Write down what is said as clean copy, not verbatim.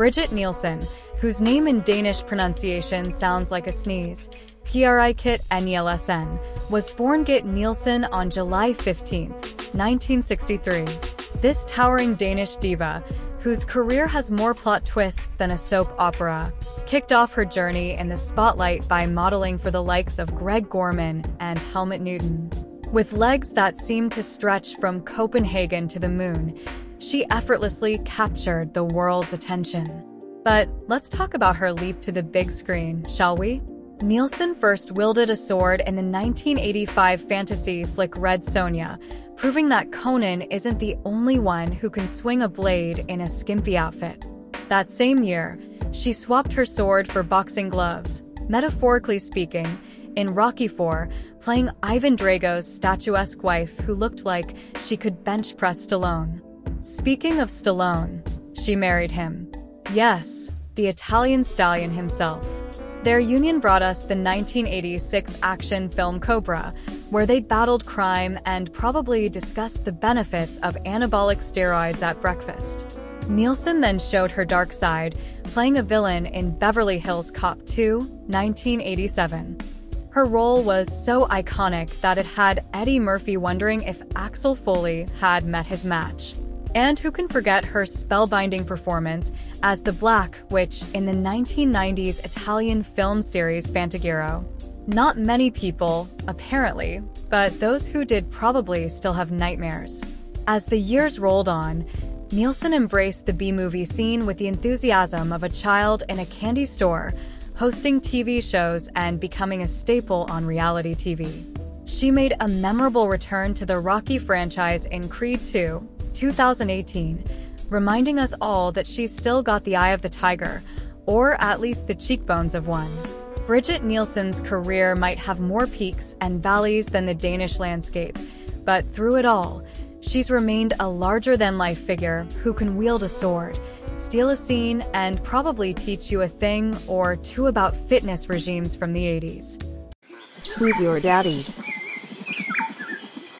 Brigitte Nielsen, whose name in Danish pronunciation sounds like a sneeze, Brigitte Nielsen, was born Gitte Nielsen on July 15, 1963. This towering Danish diva, whose career has more plot twists than a soap opera, kicked off her journey in the spotlight by modeling for the likes of Greg Gorman and Helmut Newton. With legs that seemed to stretch from Copenhagen to the moon, she effortlessly captured the world's attention. But let's talk about her leap to the big screen, shall we? Nielsen first wielded a sword in the 1985 fantasy flick Red Sonja, proving that Conan isn't the only one who can swing a blade in a skimpy outfit. That same year, she swapped her sword for boxing gloves, metaphorically speaking, in Rocky IV, playing Ivan Drago's statuesque wife who looked like she could bench press Stallone. Speaking of Stallone, she married him. Yes, the Italian stallion himself. Their union brought us the 1986 action film Cobra, where they battled crime and probably discussed the benefits of anabolic steroids at breakfast. Nielsen then showed her dark side, playing a villain in Beverly Hills Cop 2, 1987. Her role was so iconic that it had Eddie Murphy wondering if Axel Foley had met his match. And who can forget her spellbinding performance as the Black Witch in the 1990s Italian film series Fantaghirò? Not many people, apparently, but those who did probably still have nightmares. As the years rolled on, Nielsen embraced the B-movie scene with the enthusiasm of a child in a candy store, hosting TV shows and becoming a staple on reality TV. She made a memorable return to the Rocky franchise in Creed II, 2018, reminding us all that she's still got the eye of the tiger, or at least the cheekbones of one. Brigitte Nielsen's career might have more peaks and valleys than the Danish landscape, but through it all, she's remained a larger-than-life figure who can wield a sword, steal a scene, and probably teach you a thing or two about fitness regimes from the 80s. Who's your daddy?